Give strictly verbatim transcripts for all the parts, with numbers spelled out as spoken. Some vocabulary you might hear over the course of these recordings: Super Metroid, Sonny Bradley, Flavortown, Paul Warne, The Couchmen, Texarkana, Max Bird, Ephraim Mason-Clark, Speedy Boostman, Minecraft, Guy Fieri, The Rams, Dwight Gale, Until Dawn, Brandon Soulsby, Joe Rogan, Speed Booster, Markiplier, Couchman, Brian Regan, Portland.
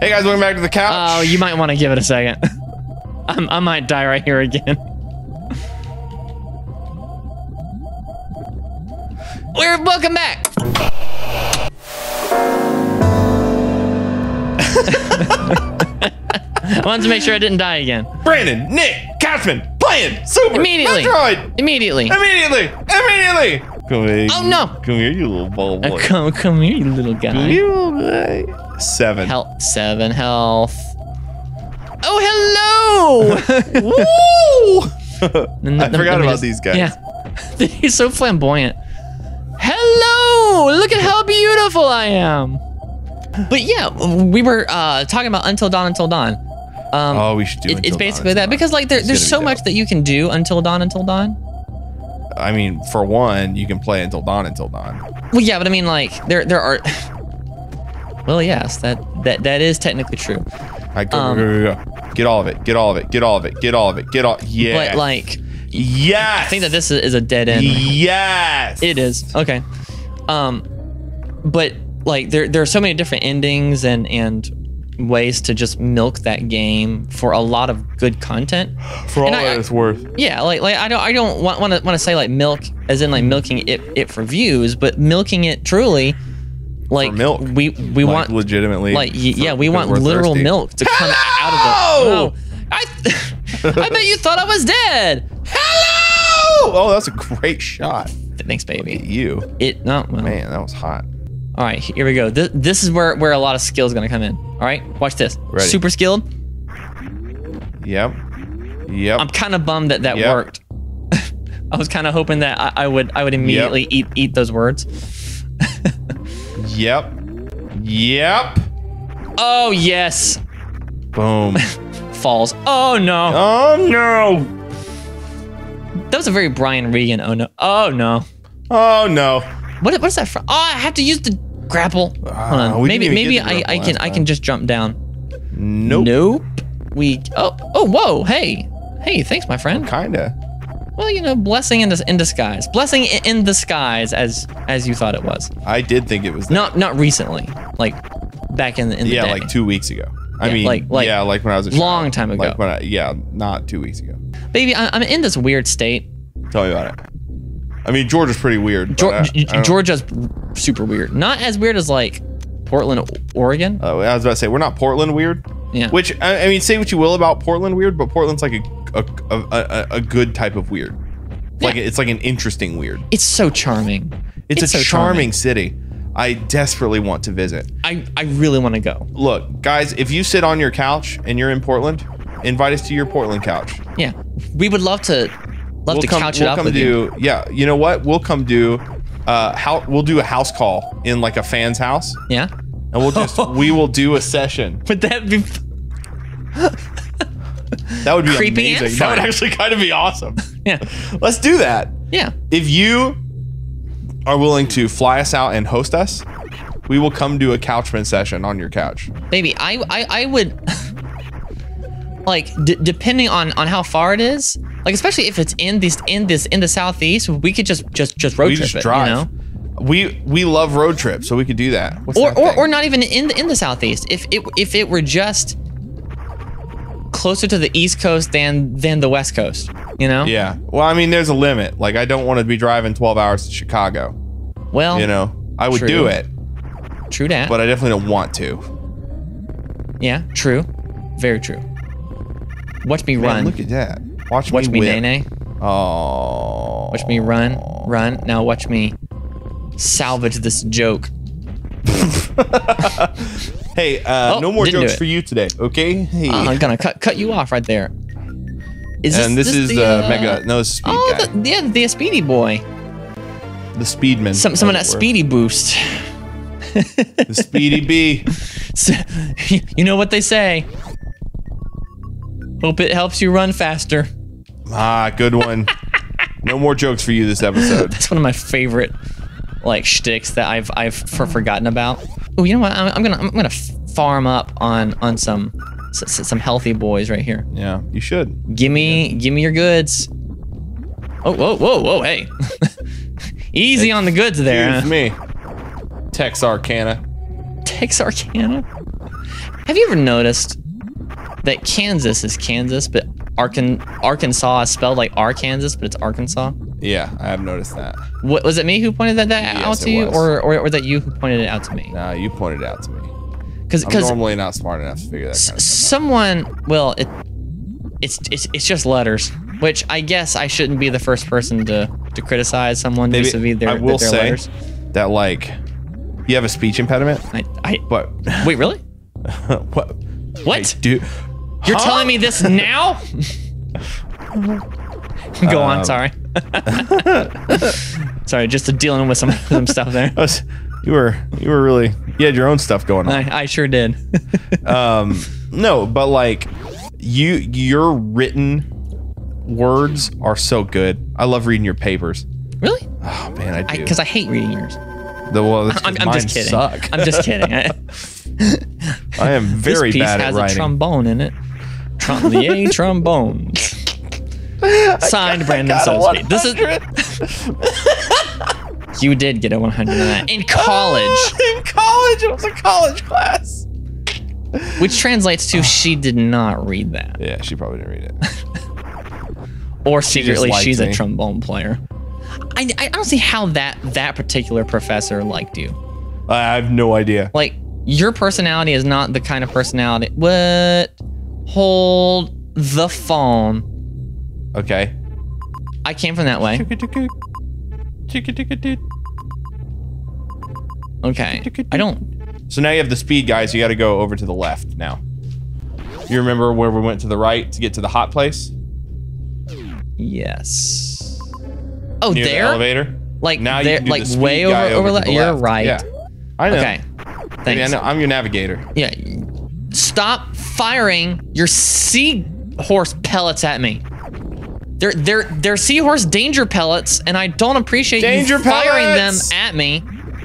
Hey guys, welcome back to the couch. Oh, you might want to give it a second. I'm, I might die right here again. We're welcome back. I wanted to make sure I didn't die again. Brandon, Nick, Couchman, playing Super Immediately. Metroid. Immediately. Immediately. Immediately. Come here. Oh no! Come here, you little ball boy. Uh, come, come here, you little guy. Come here, little guy. Seven. Health. Seven health. Oh, hello! Woo! I forgot about just, these guys. Yeah. He's so flamboyant. Hello! Look at how beautiful I am. But yeah, we were uh, talking about Until Dawn, Until Dawn. Um, oh, we should do it, Until It's basically Dawn, that because like there, there's so much that you can do Until Dawn, Until Dawn. I mean, for one, you can play Until Dawn, Until Dawn. Well, yeah, but I mean, like, there, there are. Well, yes, that, that, that is technically true. All right, go, um, go, go, go, go, get all of it, get all of it, get all of it, get all of it, get all. Yeah. But like. Yes. I think that this is a dead end. Yes. It is. Okay. Um, but like, there, there are so many different endings and and ways to just milk that game for a lot of good content for all that it's worth. Yeah, like like I don't I don't want want to want to say like milk as in like milking it it for views, but milking it truly like for milk. we we like want legitimately like for, yeah we want literal thirsty. milk to come Hello! out of the. Oh, I I bet you thought I was dead. Hello! Oh, that's a great shot. Thanks, baby. Look at you. It no well. Man, that was hot. All right, here we go. This, this is where, where a lot of skill is going to come in. All right, watch this. Ready. Super skilled. Yep. Yep. I'm kind of bummed that that yep. worked. I was kind of hoping that I, I would I would immediately yep. eat eat those words. Yep. Yep. Oh, yes. Boom. Falls. Oh, no. Oh, no. That was a very Brian Regan. Oh, no. Oh, no. Oh, no. What what is that from? Oh, I have to use the grapple. Hold on. Uh, maybe maybe I I can time. I can just jump down. Nope. Nope. We oh oh whoa hey hey thanks my friend. Kinda. Well, you know, blessing in this in disguise. Blessing in disguise as as you thought it was. I did think it was. That. Not not recently. Like back in the in yeah the day. like two weeks ago. I yeah, mean like, like yeah like when I was a long child. time ago. Like when I, yeah not two weeks ago. Baby, I, I'm in this weird state. Tell me about it. I mean, Georgia's pretty weird. Georgia, I, I Georgia's super weird. Not as weird as like Portland, Oregon. Uh, I was about to say, we're not Portland weird. Yeah. Which, I, I mean, say what you will about Portland weird, but Portland's like a a, a, a good type of weird. Yeah. Like it's like an interesting weird. It's so charming. It's, it's a so charming, charming city. I desperately want to visit. I, I really want to go. Look, guys, if you sit on your couch and you're in Portland, invite us to your Portland couch. Yeah, we would love to. Love we'll to come, couch we'll it up come with do, you. Yeah, you know what? We'll come do, uh, how we'll do a house call in like a fan's house. Yeah, and we'll just we will do a session. Would that be? That would be creepy amazing. And fun. That would actually kind of be awesome. Yeah, let's do that. Yeah, if you are willing to fly us out and host us, we will come do a Couchman session on your couch. Baby, I I, I would. Like d depending on on how far it is, like especially if it's in this in this in the southeast, we could just just just road we trip just it. Drive. You know, we we love road trips, so we could do that. What's or that or, or not even in the in the southeast. If it if it were just closer to the east coast than than the west coast, you know. Yeah. Well, I mean, there's a limit. Like I don't want to be driving twelve hours to Chicago. Well, you know, I would true. do it. True that. But I definitely don't want to. Yeah. True. Very true. Watch me Man, run. Look at that. Watch, watch me, me whip. Nene. Oh. Watch me run, run. Now watch me salvage this joke. Hey, uh, oh, no more jokes for you today, okay? Hey. Uh, I'm gonna cut cut you off right there. Is and this, this, this is the, the uh, mega no speed oh, guy. The, yeah, the speedy boy. The speedman. Some someone that speedy boost. The speedy bee. So, you know what they say. Hope it helps you run faster. Ah, good one. No more jokes for you this episode. That's one of my favorite, like, shticks that I've I've for forgotten about. Oh, you know what? I'm, I'm gonna I'm gonna farm up on on some some healthy boys right here. Yeah, you should. Give me yeah. give me your goods. Oh, whoa, whoa, whoa! Hey, easy it's, on the goods there. Huh? Me. Texarkana. Texarkana. Have you ever noticed that Kansas is Kansas, but Arkan Arkansas is spelled like Arkansas, but it's Arkansas? Yeah, I have noticed that. What, was it me who pointed that, that yes, out to you, or, or or that you who pointed it out to me? No, you pointed it out to me. Because normally not smart enough to figure that kind of someone, out. well, it, it's it's it's just letters, which I guess I shouldn't be the first person to to criticize someone maybe, vis-a-vis their, I will their say letters. That like, you have a speech impediment. I, I but wait, really? what? What? I do you're huh? telling me this now? Go um, on, sorry. Sorry, just dealing with some, some stuff there. Was, you were you were really you had your own stuff going on. I, I sure did. um, no, but like you your written words are so good. I love reading your papers. Really? Oh man, I do. Because I, I hate reading yours. The well, that's I'm, I'm mine just kidding. Suck. I'm just kidding. I, I am very this piece bad has at writing. A trombone in it. Trom the a trombone. Signed Brandon Soulsby. This is you did get a one hundred on that. In college. Uh, in college, it was a college class. Which translates to she did not read that. Yeah, she probably didn't read it. Or secretly she she's me. a trombone player. I, I don't see how that that particular professor liked you. I have no idea. Like your personality is not the kind of personality. What? Hold the phone. Okay. I came from that way. Okay. I don't. So now you have the speed, guys. You got to go over to the left now. You remember where we went to the right to get to the hot place? Yes. Oh, near there? The elevator? Like, now there, you like way over, over, over left? You're left. Right. Yeah. I know. Okay. Thanks. I mean, I know. I'm your navigator. Yeah. Stop firing your seahorse pellets at me. They're, they're, they're seahorse danger pellets, and I don't appreciate danger you firing pellets. them at me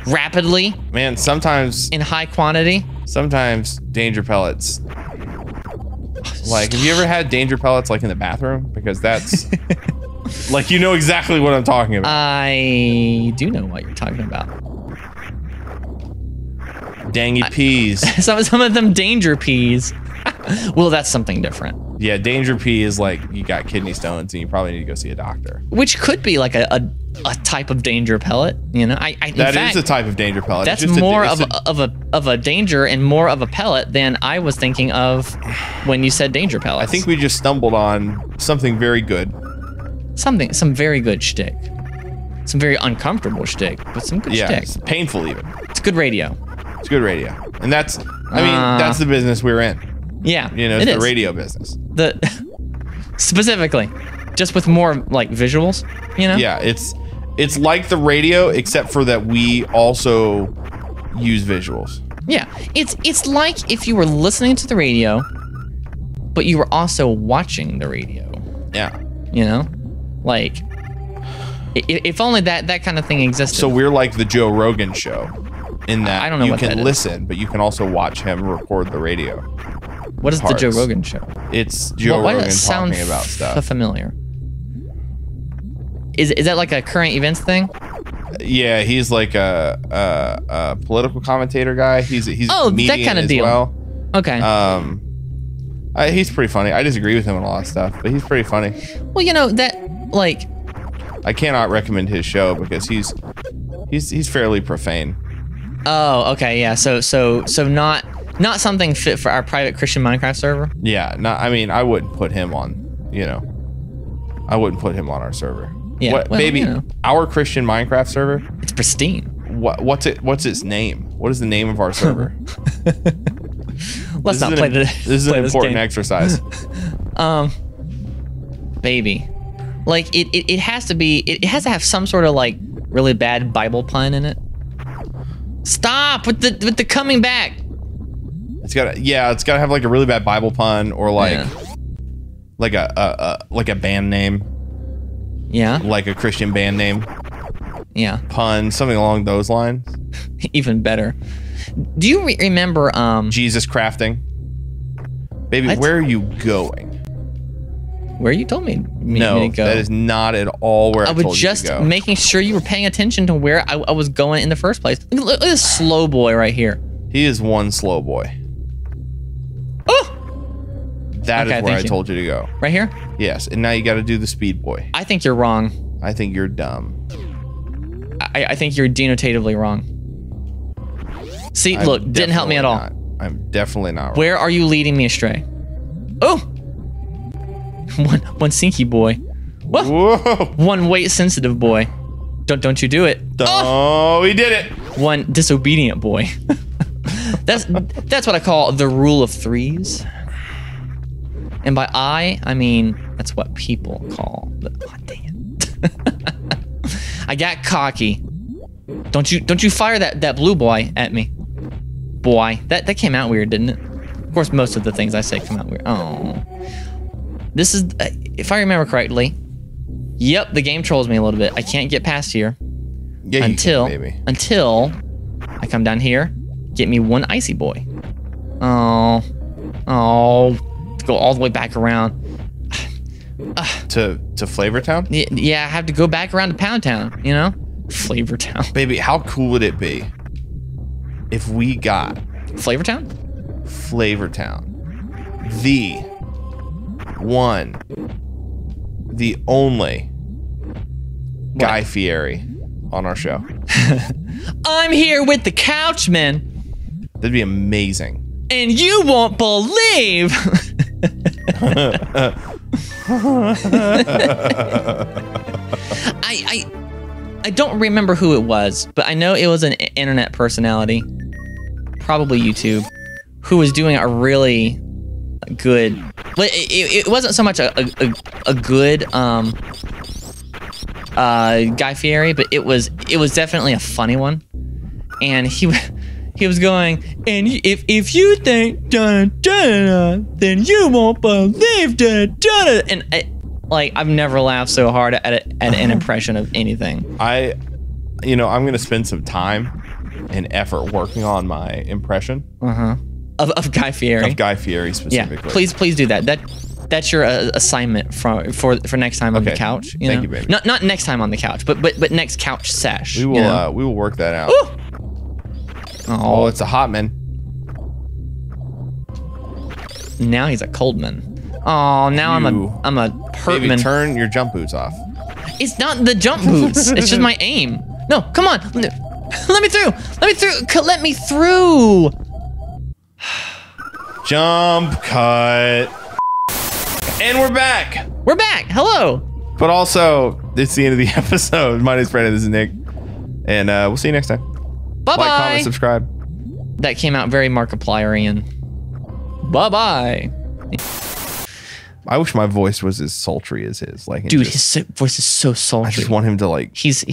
rapidly. Man, sometimes... In high quantity. Sometimes danger pellets. Like, have you ever had danger pellets, like, in the bathroom? Because that's... like, you know exactly what I'm talking about. I do know what you're talking about. Dangy peas. I, some, some of them danger peas. Well, that's something different. Yeah, danger pea is like you got kidney stones and you probably need to go see a doctor. Which could be like a a, a type of danger pellet, you know? I, I in That fact, is a type of danger pellet. That's just more a, of, a, of a of a danger and more of a pellet than I was thinking of when you said danger pellets. I think we just stumbled on something very good. Something, some very good shtick. Some very uncomfortable shtick, but some good yeah, shtick. It's painful even. It's good radio. It's good radio. And that's, I mean, uh, that's the business we're in. Yeah, you know, it's it the is. radio business. The specifically, just with more like visuals, you know. Yeah, it's it's like the radio, except for that we also use visuals. Yeah, it's it's like if you were listening to the radio, but you were also watching the radio. Yeah, you know, like if only that that kind of thing existed. So we're like the Joe Rogan show, in that I don't know you what can that listen, is. but you can also watch him record the radio. What is parts. the Joe Rogan show? It's Joe well, why Rogan does it sound talking about stuff. Familiar. Is is that like a current events thing? Yeah, he's like a, a, a political commentator guy. He's a, he's oh, a comedian that kind of as deal. well. Okay. Um, I, he's pretty funny. I disagree with him on a lot of stuff, but he's pretty funny. Well, you know that like. I cannot recommend his show because he's he's he's fairly profane. Oh, okay, yeah. So so so not. Not something fit for our private Christian Minecraft server. Yeah, not. I mean, I wouldn't put him on. You know, I wouldn't put him on our server. Yeah, what, well, baby, you know. Our Christian Minecraft server. It's pristine. What? What's it? What's its name? What is the name of our server? Let's this not play an, the. This is play an important game. exercise. um, baby, like it, it. It has to be. It has to have some sort of like really bad Bible pun in it. Stop with the with the coming back. It's gotta, yeah, it's gotta have like a really bad Bible pun or like, yeah. like a, a, a like a band name. Yeah. Like a Christian band name. Yeah. Pun, something along those lines. Even better. Do you re remember? Um, Jesus crafting. Baby, where are you going? Where you told me, me, no, me to go. No, that is not at all where I, I told you to go. I was just making sure you were paying attention to where I, I was going in the first place. Look at this slow boy right here. He is one slow boy. That okay, is where I you. told you to go. Right here? Yes, and now you got to do the speed boy. I think you're wrong. I think you're dumb. I, I think you're denotatively wrong. See, I'm look, didn't help me at all. Not. I'm definitely not wrong. Where are you leading me astray? Oh! one, one sinky boy. Whoa! Whoa. One weight-sensitive boy. Don't, don't you do it. Oh, he did it. One disobedient boy. That's that's what I call the rule of threes. And by I, I mean, that's what people call. The, oh, dang it. I got cocky. Don't you don't you fire that, that blue boy at me. Boy, that, that came out weird, didn't it? Of course, most of the things I say come out weird. Oh. This is, if I remember correctly, yep, the game trolls me a little bit. I can't get past here yeah, until you can, baby. until I come down here, get me one icy boy. Oh, oh, go all the way back around uh, to to Flavortown. Yeah, yeah, I have to go back around to Pound Town. You know, Flavortown. Baby, how cool would it be if we got Flavortown? Flavortown, the one. The only what? Guy Fieri on our show. I'm here with the Couchmen. That'd be amazing. And you won't believe. I, I, I don't remember who it was, but I know it was an internet personality, probably YouTube, who was doing a really good. But it, it, it wasn't so much a, a, a good um, uh, Guy Fieri, but it was it was definitely a funny one. And he he was going, and if if you think da da da, then you won't believe da da da. And I, like I've never laughed so hard at a, at an impression of anything. I, you know, I'm gonna spend some time and effort working on my impression. Uh huh. Of, of Guy Fieri. Of Guy Fieri specifically. Yeah, please, please do that. That, that's your uh, assignment for for for next time on okay. the couch. You Thank know? you, baby. Not not next time on the couch, but but but next couch sesh. We will you know? uh, we will work that out. Ooh. Oh, it's a hot man. Now he's a cold man. Oh, now you. I'm a I'm a hurt man. Baby, turn your jump boots off. It's not the jump boots. It's just my aim. No, come on. Let me through. Let me through. Let me through. Jump cut. And we're back. We're back. Hello. But also, it's the end of the episode. My name's Brandon. This is Nick. And uh, we'll see you next time. Bye-bye. Like, comment, subscribe. That came out very Markiplierian. Bye-bye. I wish my voice was as sultry as his. Like, Dude, just, his voice is so sultry. I just want him to like... He's